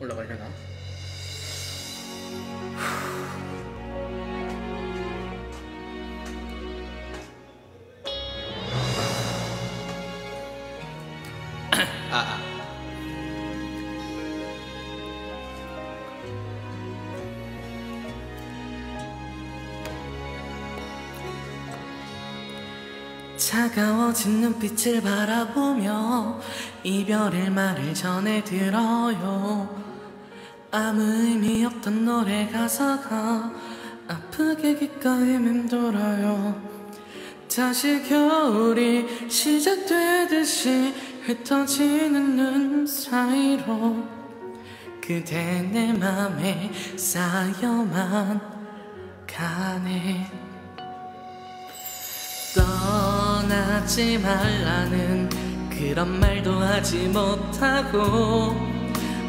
올라가려나? 차가워진 눈빛을 바라보며 이별의 말을 전해들어요. 아무 의미 없던 노래 가사가 아프게 귓가에 맴돌아요. 다시 겨울이 시작되듯이 흩어지는 눈 사이로 그대 내 맘에 쌓여만 가네. 떠나지 말라는 그런 말도 하지 못하고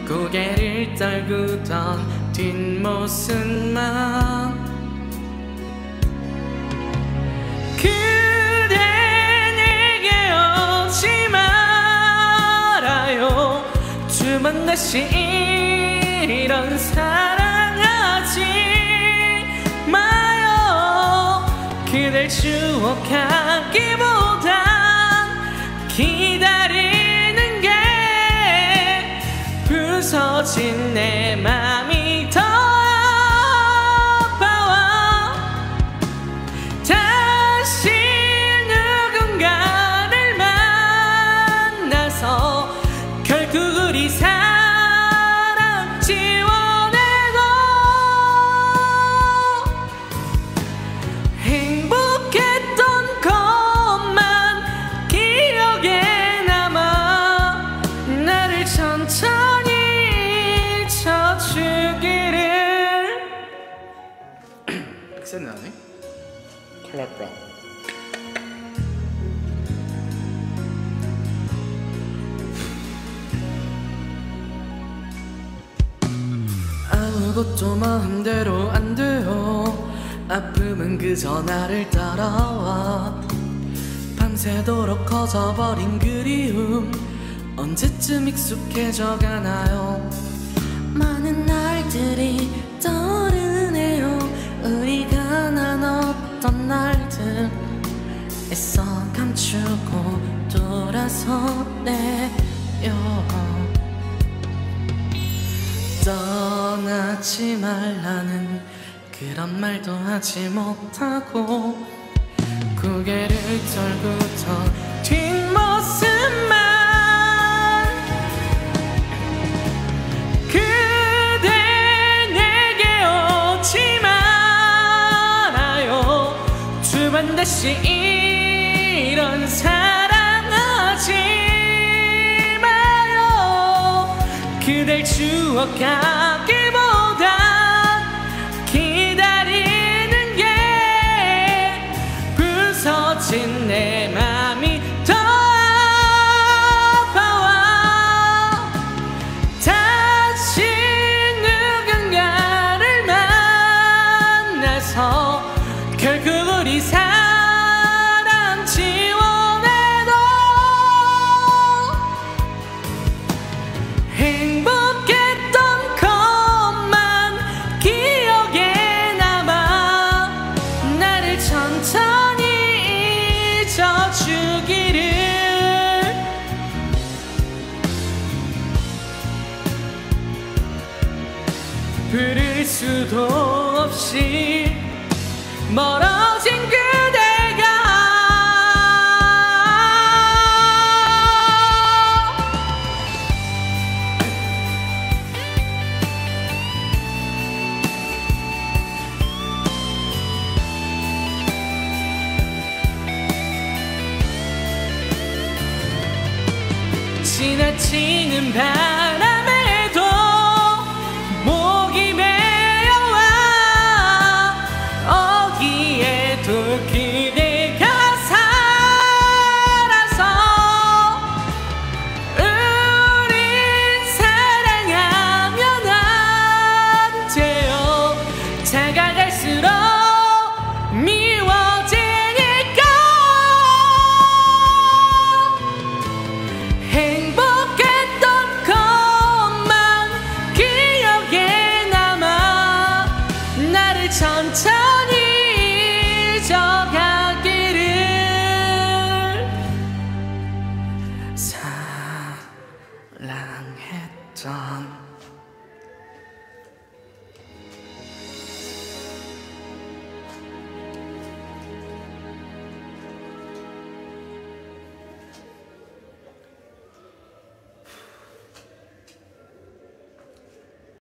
고개를 떨구던 뒷모습만 그대 내게 오지 말아요. 주문 다시 이런 사랑하지 마요. 그댈 추억하기보단 기다리는 게 부서진 내 맘이 더 아파와. 다시 누군가를 만나서 결국 우리 사랑 지워내고 행복 천천히 쳐주기를. 백세 나네? 큰일났다. 아무것도 마음대로 안 돼요. 아픔은 그저 나를 따라와. 밤새도록 커져버린 그리움 언제쯤 익숙해져가나요? 많은 날들이 떠오르네요. 우리가 나눴던 날들 애써 감추고 돌아서네요. 떠나지 말라는 그런 말도 하지 못하고 고개를 떨구던 뒷모습만 다시 이런 사랑하지 마요. 그댈 추억하기보단 기다리는 게 부서진 내 맘이 더 아파와. 다시 누군가를 만나서 결국 우리 사랑 지워내도 행복했던 것만 기억에 남아 나를 천천히 잊어주기를. 부를 수도 없이 멀어진 그대가 지나치는 바람에 미워지니까 행복했던 것 천천히 잊어가기를. 사랑했던